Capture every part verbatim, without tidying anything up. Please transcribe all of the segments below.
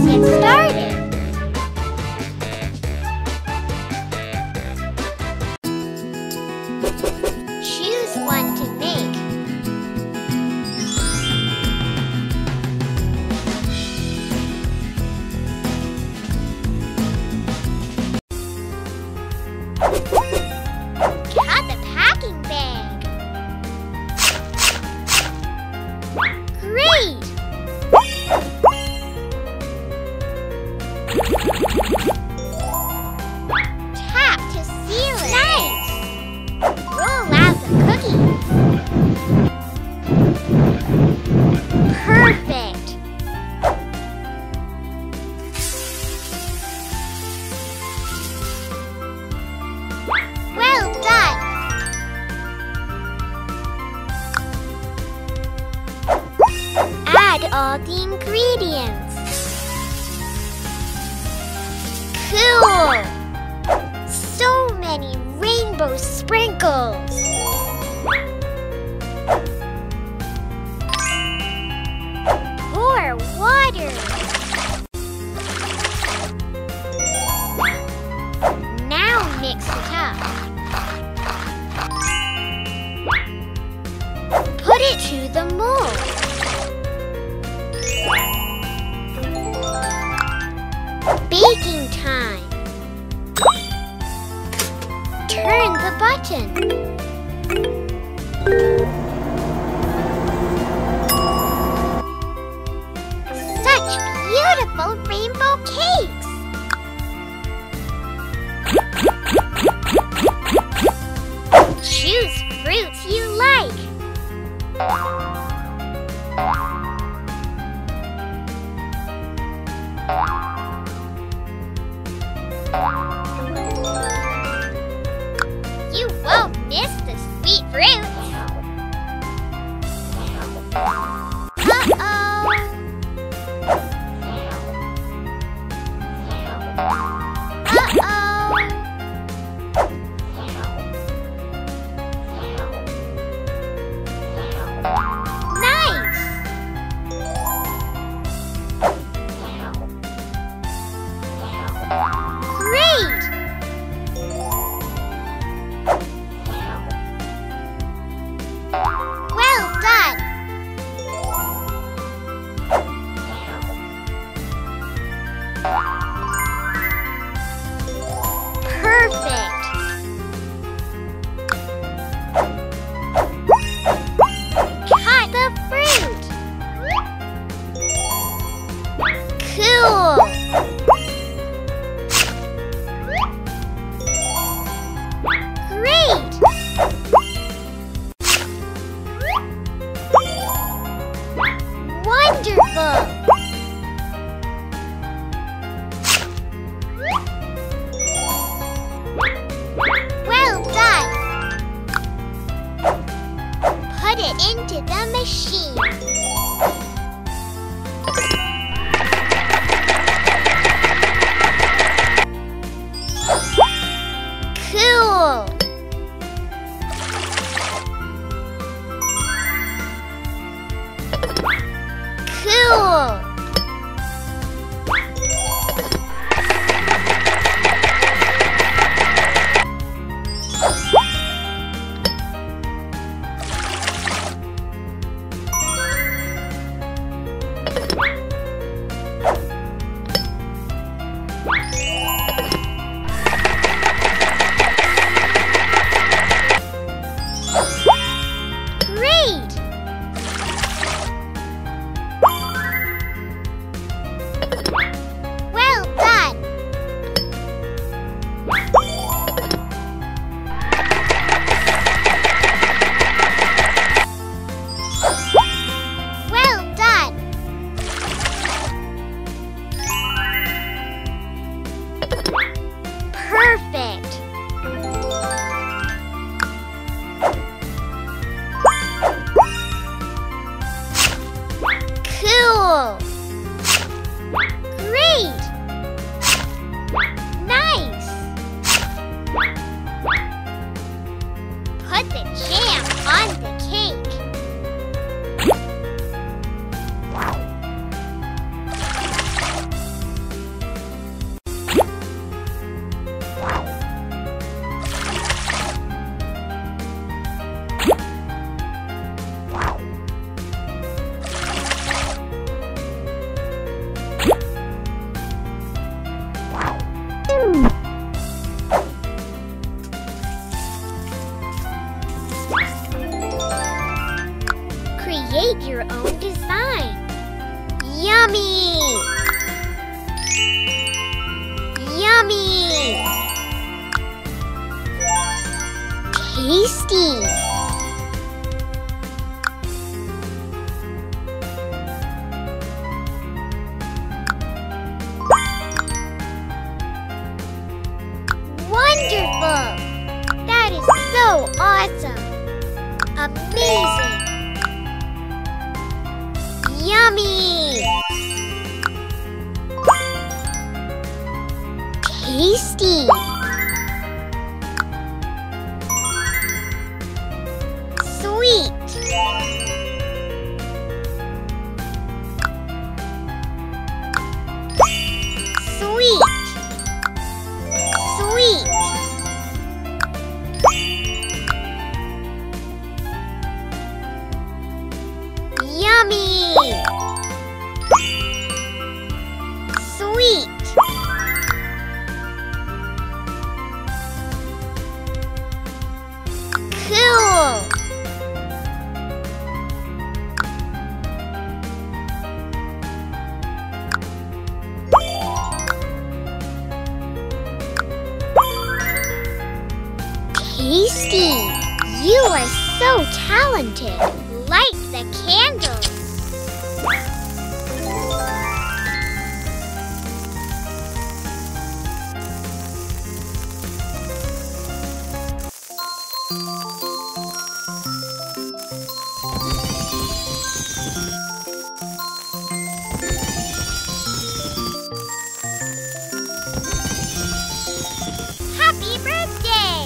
Let's get started! Choose one to make. Cut the packing bag. Great! Tap to seal it. Nice! Roll out the cookie. Perfect! Well done! Add all the ingredients. Cool! So many rainbow sprinkles! Pour water! Now mix it up. Put it to the mold. Baking time. Turn the button. Such beautiful rainbow cakes. Choose fruits you like. You won't miss the sweet fruit. Uh-oh. Uh-oh. Nice. Great. Well done. Perfect. Cut the fruit. Cool. Great. Wonderful! Well done! Put it into the machine. Cool! Cool! ヤミーヤミーテイスティーThat is so awesome! Amazing! Yummy! Tasty! Sweet! Sweet! Yummy! Sweet! Cool! Tasty! You are so talented! Light the candle! Happy birthday!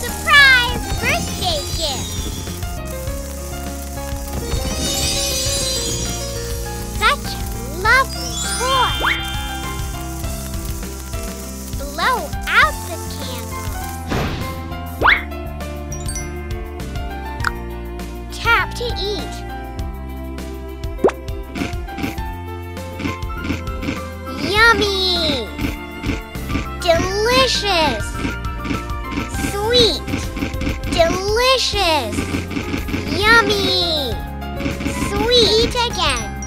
Surprise birthday gift! Such a lovely toy! Blow out the candle! Tap to eat! Yummy! Delicious! Sweet! Delicious! Yummy! Sweet again!